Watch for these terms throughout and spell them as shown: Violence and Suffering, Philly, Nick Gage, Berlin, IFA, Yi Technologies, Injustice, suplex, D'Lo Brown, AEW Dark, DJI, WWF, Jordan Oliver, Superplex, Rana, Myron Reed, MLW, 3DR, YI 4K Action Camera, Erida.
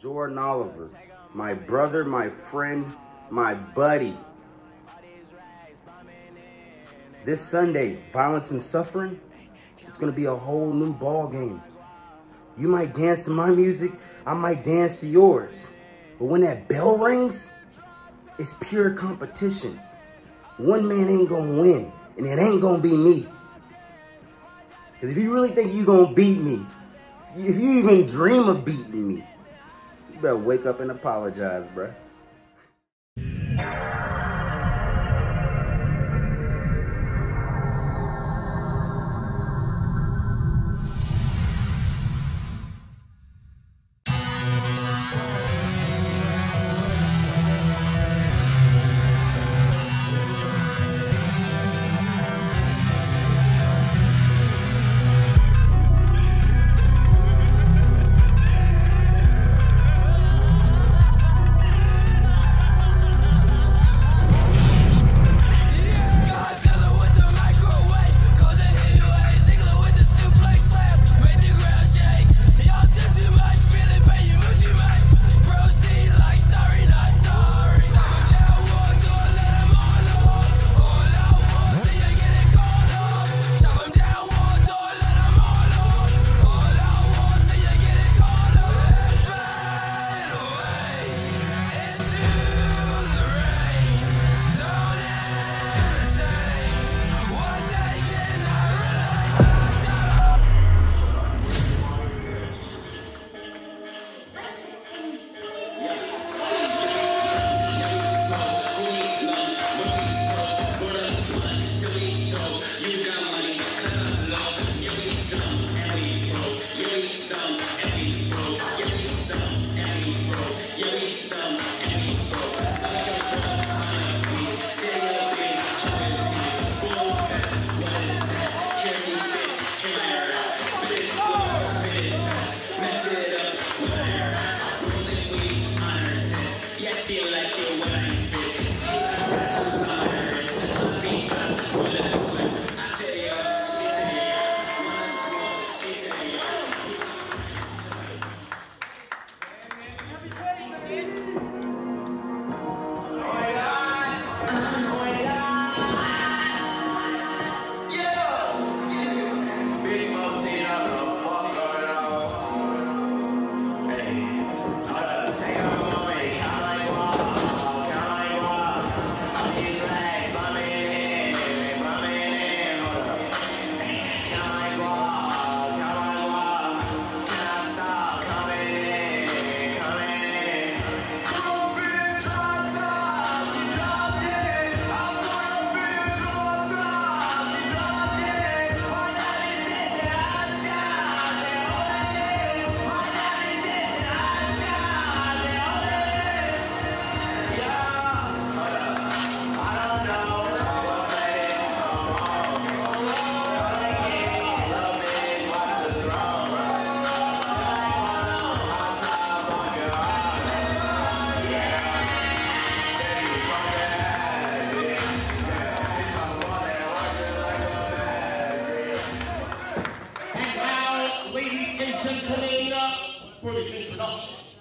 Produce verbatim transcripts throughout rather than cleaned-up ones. Jordan Oliver, my brother, my friend, my buddy. This Sunday, Violence and Suffering, it's going to be a whole new ball game. You might dance to my music, I might dance to yours. But when that bell rings, it's pure competition. One man ain't going to win, and it ain't going to be me. Because if you really think you're going to beat me, if you even dream of beating me, you better wake up and apologize, bruh.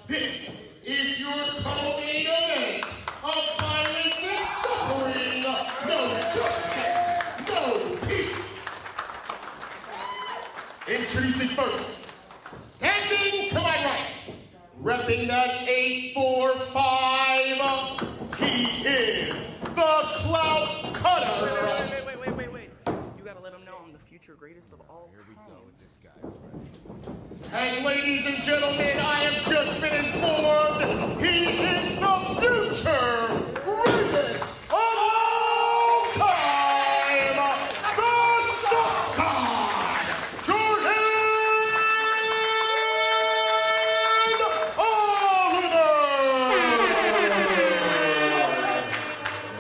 This is your co-main event of Violence and Suffering. No justice, no peace. Introducing first, standing to my right, repping that eight four five, he is the cloud cutter. Wait, wait, wait, wait, wait, wait, wait. You gotta let him know I'm the future greatest of all time. Here we go with this guy. And ladies and gentlemen, I have just been informed he is the future greatest of all time, the Sauce God, Jordan Oliver!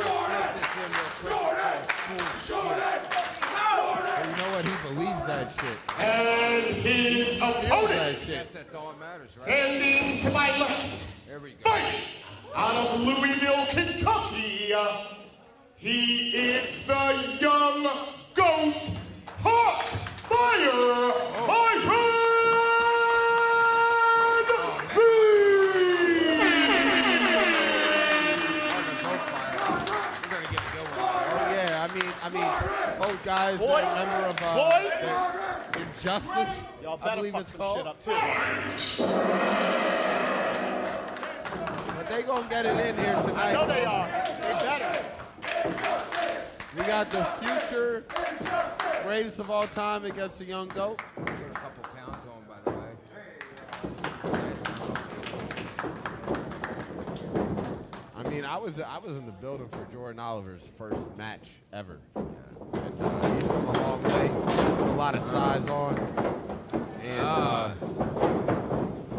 Jordan! Jordan! Jordan! Jordan! You know what? He believes that shit. And his opponent, that's, that's all that matters, right? Standing to my left, there we go. Fighting out of Louisville, Kentucky, he is the young goat, hot fire, Myron Reed. guys boy, that are member of uh, boy. Injustice. Y'all better fuck some called. shit up too. But they gonna get it in here tonight. I know they are. They better. Injustice. We got the future Injustice. greatest of all time against the young goat. I mean, I was I was in the building for Jordan Oliver's first match ever. Yeah. And, uh, he's come a long way, put a lot of size on. And uh,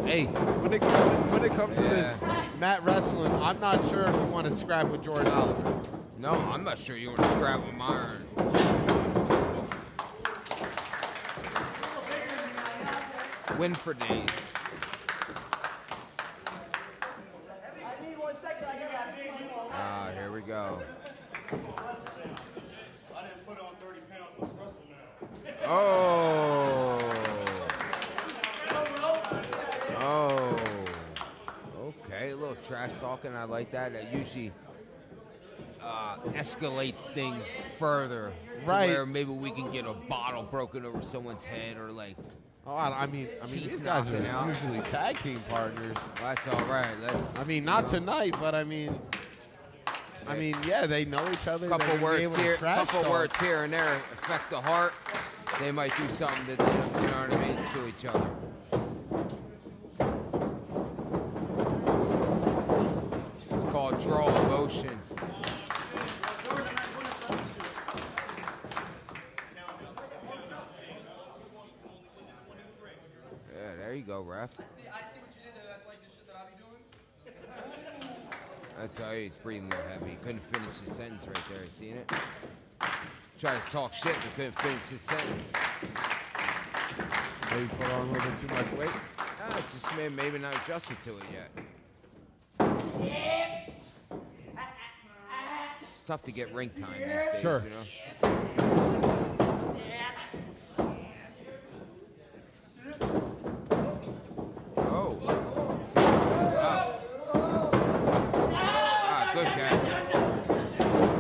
hey, when it when it comes yeah. to this mat wrestling, I'm not sure if you want to scrap with Jordan Oliver. No, I'm not sure you want to scrap with Myron. Win for days. Go. I didn't put on thirty pounds for wrestling now. Oh. Oh. Okay, a little trash talking. I like that. That usually uh, escalates things further. Right. To where maybe we can get a bottle broken over someone's head or like. Oh, I, I mean, I mean, She's these guys are out. usually tag team partners. Well, that's all right. That's, I mean, not you know. tonight, but I mean. I mean, yeah, they know each other. Couple words here, couple talk. words here and there affect the heart. They might do something that, you know what I mean, to each other. It's called draw emotions. Yeah, there you go, ref. I tell you, he's breathing a little heavy. He couldn't finish his sentence right there. You seen it? Trying to talk shit, but couldn't finish his sentence. Maybe put on a little bit too much weight? Ah, just maybe, maybe not adjusted to it yet. Yep. It's tough to get ring time these days, sure. you know? Yeah. Oh. Wow. Good catch.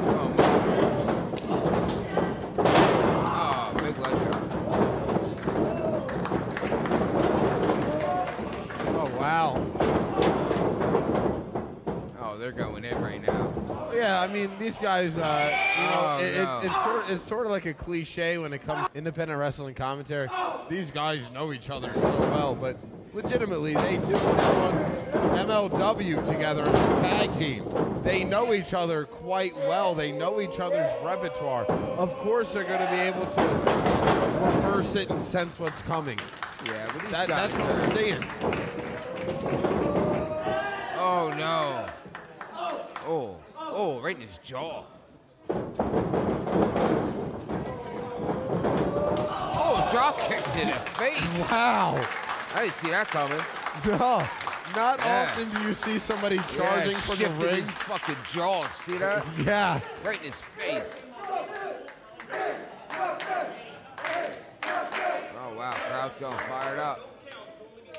Oh, my. Oh, big leg shot. Oh, wow. Oh, they're going in right now. Yeah, I mean, these guys, uh, you know, oh, it, no. it, it's, sort, it's sort of like a cliche when it comes to independent wrestling commentary. These guys know each other so well, but legitimately, they do M L W together as a tag team. They know each other quite well. They know each other's repertoire. Of course, they're going to be able to reverse it and sense what's coming. Yeah, but that, that's what we're seeing. Oh, no. Oh, oh, right in his jaw. Oh, drop kick to the face. Wow. I didn't see that coming. No, not yeah. often do you see somebody charging yeah, from the ring. Shifting his fucking jaw. See that? Yeah. Right in his face. Oh wow, crowd's going fired up.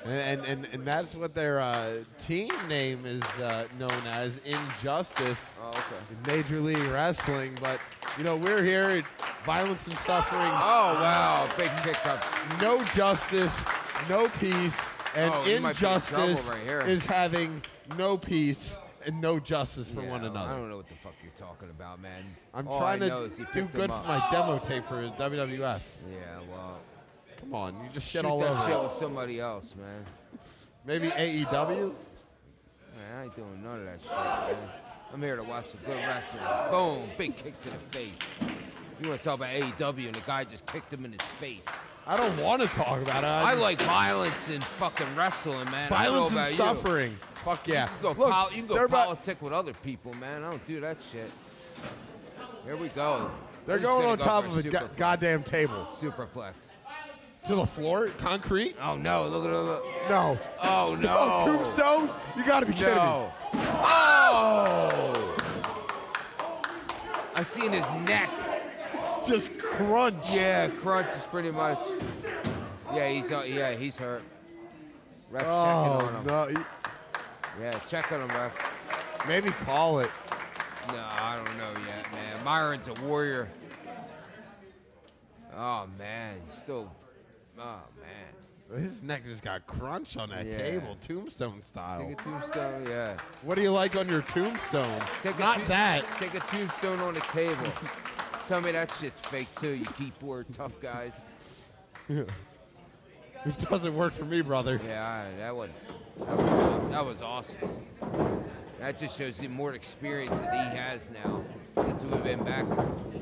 And and and that's what their uh, team name is uh, known as, Injustice. Oh, okay. Major League Wrestling, but. You know, we're here at Violence and Suffering. Oh, wow. Big pickup. No justice, no peace, and oh, Injustice right is having no peace and no justice for yeah, one another. I don't know what the fuck you're talking about, man. I'm All trying I to do good for my demo tape for W W F. Yeah, well. Come on, you just shit all over. Shoot that shit with somebody else, man. Maybe A E W? Man, I ain't doing none of that shit, man. I'm here to watch the good wrestling. Boom, big kick to the face. You want to talk about A E W and the guy just kicked him in his face. I don't want to talk about it. I, I like violence and fucking wrestling, man. Violence and suffering. You. Fuck yeah. You can go, Look, pol you can go politic about with other people, man. I don't do that shit. Here we go. They're going on go top of a go goddamn table. Superplex. To the floor? Concrete? Oh, no. Look at it. No. Oh, no. no. Tombstone? You got to be kidding no. me. Oh! I've seen his neck. Just crunch. Yeah, crunch is pretty much. Yeah, he's uh, yeah, he's hurt. Ref's oh, checking on him. No. Yeah, check on him, ref. Maybe call it. No, I don't know yet, man. Myron's a warrior. Oh, man. Still. Oh, man. His neck just got crunched on that yeah. table, tombstone style. Take a tombstone, yeah. What do you like on your tombstone? Take Not to that. Take a tombstone on the table. Tell me that shit's fake, too, you keyboard tough guys. Yeah. It doesn't work for me, brother. Yeah, that was, that was, that was awesome. That just shows you more experience that he has now since we've been back.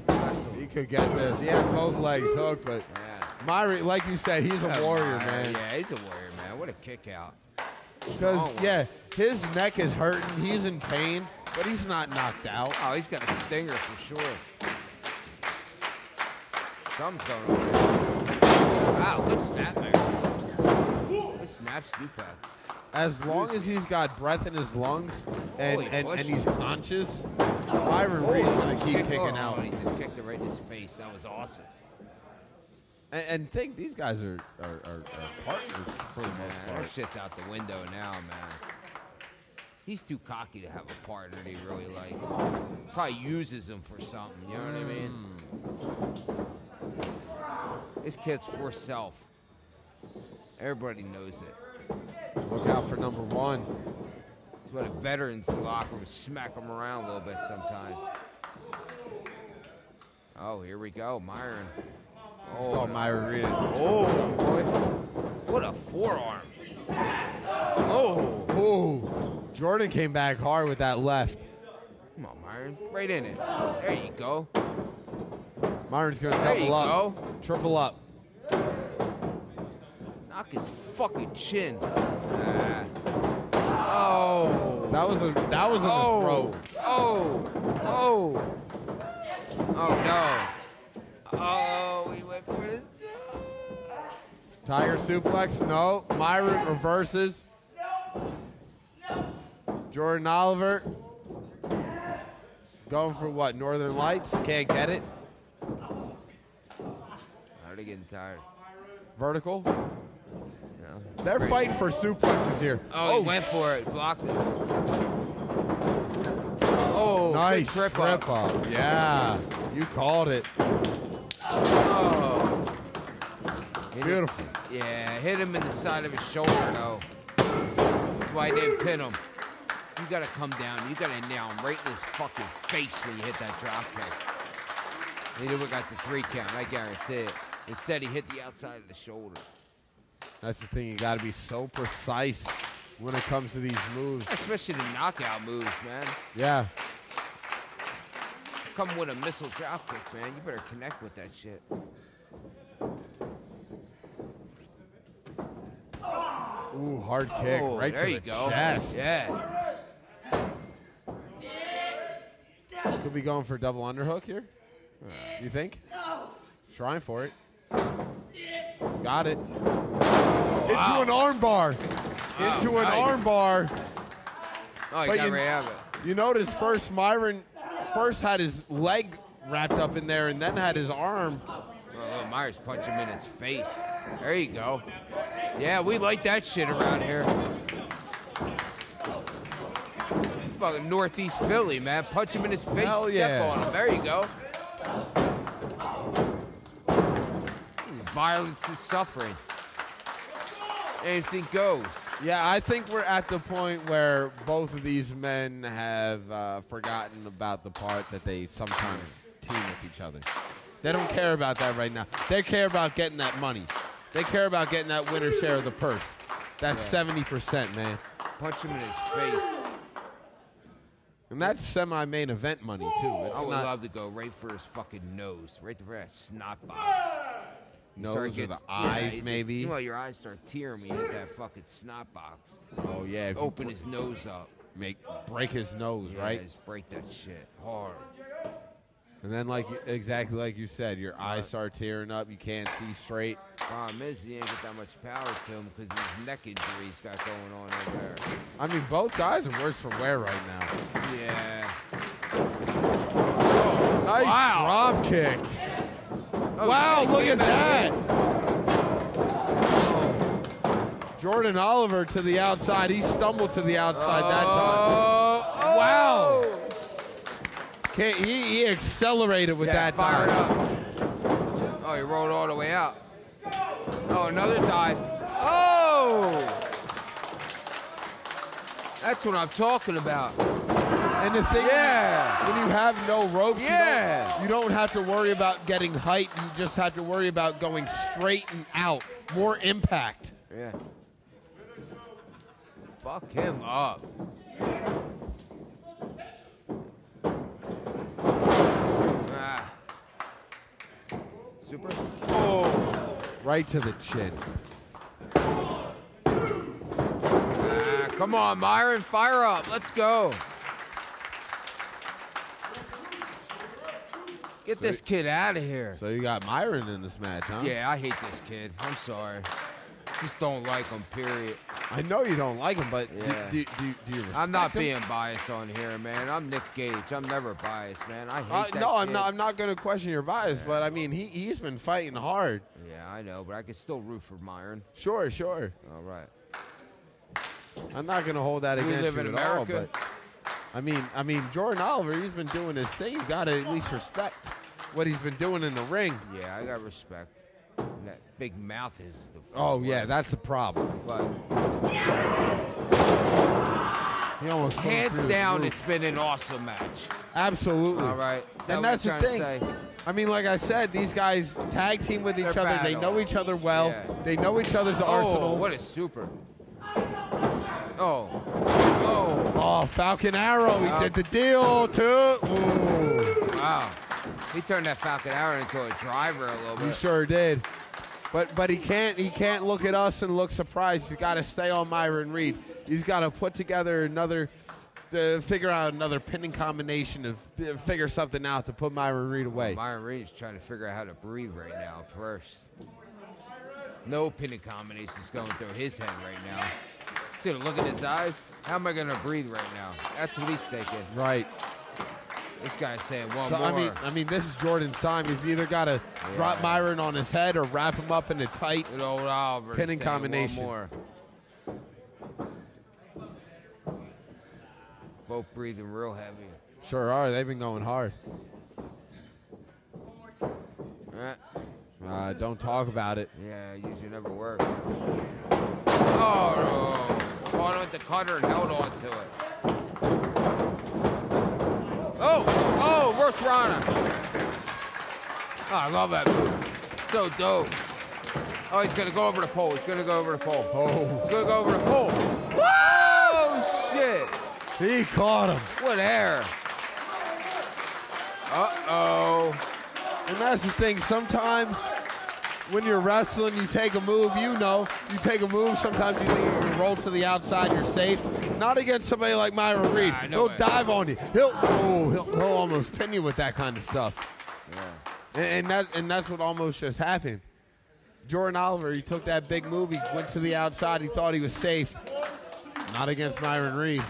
Awesome. He could get this. He had both legs hooked, but yeah. Myron, like you said, he's a warrior, man. Yeah, he's a warrior, man. What a kick out. Because, yeah, his neck is hurting. He's in pain, but he's not knocked out. Oh, he's got a stinger for sure. Something's going on. Wow, good snap there. Good snap, Stupa. As long as he's got breath in his lungs and, and, and he's conscious, Myron Reed is going to keep kicking out. He just kicked it right in his face. That was awesome. And, and think these guys are, are, are, are partners for the most part. That shit's out the window now, man. He's too cocky to have a partner that he really likes. Probably uses him for something, you know what I mean? This kid's for self. Everybody knows it. Look out for number one. That's what a veteran's in the locker room, smack them around a little bit sometimes. Oh, here we go, Myron. Oh, no. Myron Reed. Oh, boy. What a forearm. Oh. Oh. Jordan came back hard with that left. Come on, Myron. Right in it. There you go. Myron's going to double up. Go. Triple up. Knock his fucking chin. Ah. Oh. That was a that was a oh. throw. Oh. Oh. Oh no. Oh, he went for the Tiger suplex. No. Myron reverses. No. No. Jordan Oliver. Going for what? Northern Lights. Can't get it. Getting tired. Vertical. Yeah. They're Great. fighting for suplexes here. Oh, oh, he went for it. Blocked it. Oh, nice trip, trip up. up. Yeah, you called it. Oh, hit beautiful. Him. Yeah, hit him in the side of his shoulder though. That's why they didn't pin him. You gotta come down. You gotta nail him right in his fucking face when you hit that drop kick. He never got the three count. I guarantee it. Instead, he hit the outside of the shoulder. That's the thing. You got to be so precise when it comes to these moves. Especially the knockout moves, man. Yeah. Come with a missile drop kick, man. You better connect with that shit. Ooh, hard kick oh, right to the go. chest. Yeah. Could be going for a double underhook here. Uh, you think? No. Trying for it. Got it. Oh, wow. Into an arm bar. Wow, Into an nice. arm bar. Oh, you, got you, right out of it. You notice first Myron first had his leg wrapped up in there and then had his arm. Oh, oh, Myron's punching him in his face. There you go. Yeah, we like that shit around here. This is fucking Northeast Philly, man. Punch him in his face. Hell yeah. Step on him. There you go. Violence and Suffering. Anything goes. Yeah, I think we're at the point where both of these men have uh, forgotten about the part that they sometimes team with each other. They don't care about that right now. They care about getting that money. They care about getting that winner's share of the purse. That's yeah. seventy percent, man. Punch him in his face. And that's semi-main event money, too. It's I would not love to go right for his fucking nose. Right for that snot box. Nose or the eyes, yeah, maybe. You know, your eyes start tearing me with that fucking snot box. Oh, yeah. Open his nose up. Make Break his nose, yeah, right? Just break that shit hard. And then, like exactly like you said, your right. eyes start tearing up. You can't see straight. Problem is, he ain't got that much power to him because his neck injury he's got going on over there. I mean, both guys are worse for wear right now. Yeah. Oh, nice wow. drop kick. Oh, wow, look at that. that. Jordan Oliver to the outside. He stumbled to the outside oh, that time. Oh. Wow. Can't, he, he accelerated with yeah, that fire time. Up. Oh, he rolled all the way out. Oh, another dive. Oh! That's what I'm talking about. And the thing yeah. is, when you have no ropes, yeah. you, don't, you don't have to worry about getting height. You just have to worry about going straight and out. More impact. Yeah. Fuck him up. Ah. Super. Oh. Right to the chin. Ah, come on, Myron, fire up. Let's go. Get so this kid out of here. So you got Myron in this match, huh? Yeah, I hate this kid. I'm sorry. Just don't like him, period. I know you don't like him, but yeah. do, do, do, do you respect I'm not him? being biased on here, man. I'm Nick Gage. I'm never biased, man. I hate uh, that No, I'm kid. not, I'm not going to question your bias, yeah. but, I mean, he, he's been fighting hard. Yeah, I know, but I can still root for Myron. Sure, sure. All right. I'm not going to hold that we against live you in at America. all, but... I mean, I mean, Jordan Oliver, he's been doing his thing. You got to at least respect what he's been doing in the ring. Yeah, I got respect. And that big mouth is the Oh, yeah, one. that's a problem. But he almost Hands down, it's been an awesome match. Absolutely. All right. Is that and that's the thing. I mean, like I said, these guys tag team with They're each other. Battle. They know each other well. Yeah. They know each other's oh, arsenal. What a super. Oh. Oh. Oh, Falcon Arrow. He wow. did the deal, too. Ooh. Wow. He turned that Falcon Arrow into a driver a little bit. He sure did. But but he can't he can't look at us and look surprised. He's got to stay on Myron Reed. He's got to put together another, to figure out another pinning combination to figure something out to put Myron Reed away. Well, Myron Reed's trying to figure out how to breathe right now first. No pinning combinations going through his head right now. Look at his eyes. How am I going to breathe right now? That's what he's thinking. Right. This guy's saying one so, more. I mean, I mean, this is Jordan's time. He's either got to yeah. drop Myron on his head or wrap him up in a tight Good old Oliver pinning combination. One more. Both breathing real heavy. Sure are. They've been going hard. All right. Uh, don't talk about it. Yeah, it usually never works. Oh, no. Caught with the cutter and held on to it. Oh, oh, reverse Rana. Oh, I love that move. So dope. Oh, he's going to go over the pole. He's going to go over the pole. Oh. He's going to go over the pole. Oh, shit. He caught him. What hair. Uh-oh. And that's the thing, sometimes when you're wrestling, you take a move, you know, you take a move, sometimes you think you can roll to the outside, you're safe. Not against somebody like Myron Reed. Nah, he'll it. dive on you. He'll, oh, he'll he'll almost pin you with that kind of stuff. Yeah. And, and, that, and that's what almost just happened. Jordan Oliver, he took that big move, he went to the outside, he thought he was safe. Not against Myron Reed.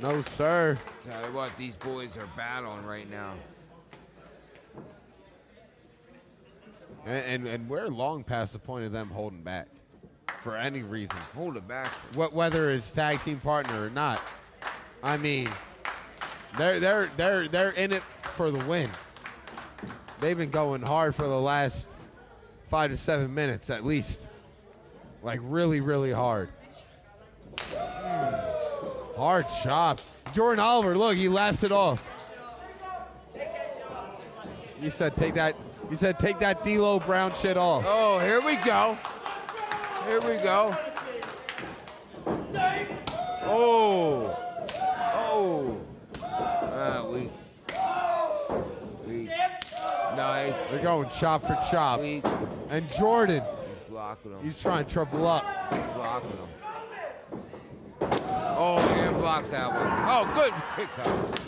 No, sir. Tell you what, these boys are battling right now. And, and, and we're long past the point of them holding back for any reason. Hold it back. What, whether it's tag team partner or not. I mean, they're, they're, they're, they're in it for the win. They've been going hard for the last five to seven minutes at least. Like really, really hard. Mm. Hard chop. Jordan Oliver, look, he laughs it off. He said, take that, he said, take that D'Lo Brown shit off. Oh, here we go. Here we go. Oh. Oh. Uh, we, we, nice. They're going chop for chop. We, and Jordan, he's blocking him. He's trying to triple up. He's blocking him. Oh, and blocked that one. Oh, good kick out.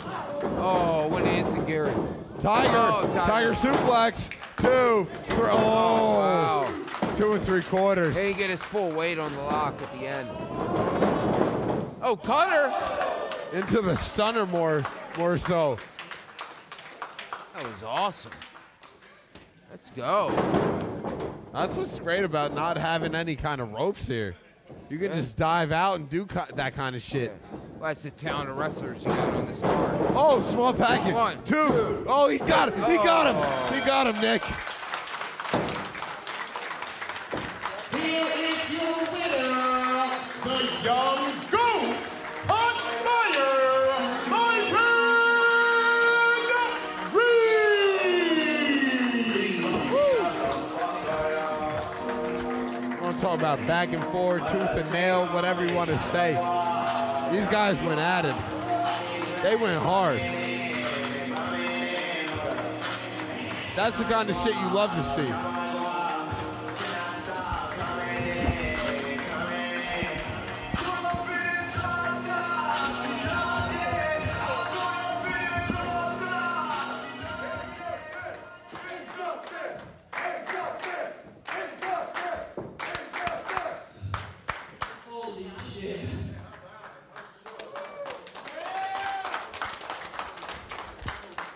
Oh, when he hits a Gary. Tiger. Oh, Tiger. Tiger suplex. Two. Three. Oh, oh wow. Two and three quarters. He get his full weight on the lock at the end. Oh, cutter. Into the stunner more, more so. That was awesome. Let's go. That's what's great about not having any kind of ropes here. You can yeah. just dive out and do that kind of shit. Okay. Well, that's the talent of wrestlers you got on this card. Oh, small package. One, two. two. Oh, he's got him. He oh. got him. He got him, Nick. Here is your winner, the Young Goat on Fire, Myron Reed. I want to talk about back and forth, tooth and nail, whatever you want to say. These guys went at it. They went hard. That's the kind of shit you love to see. Holy shit.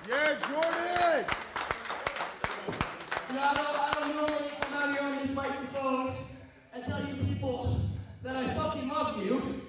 Yeah, Jordan! You know, I don't, I don't normally come out here on this microphone and tell you people that I fucking love you.